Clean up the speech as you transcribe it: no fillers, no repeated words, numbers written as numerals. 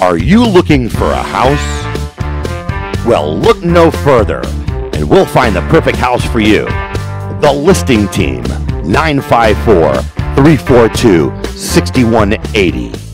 Are you looking for a house? Well, look no further, and we'll find the perfect house for you. The Listing Team, 954-342-6180.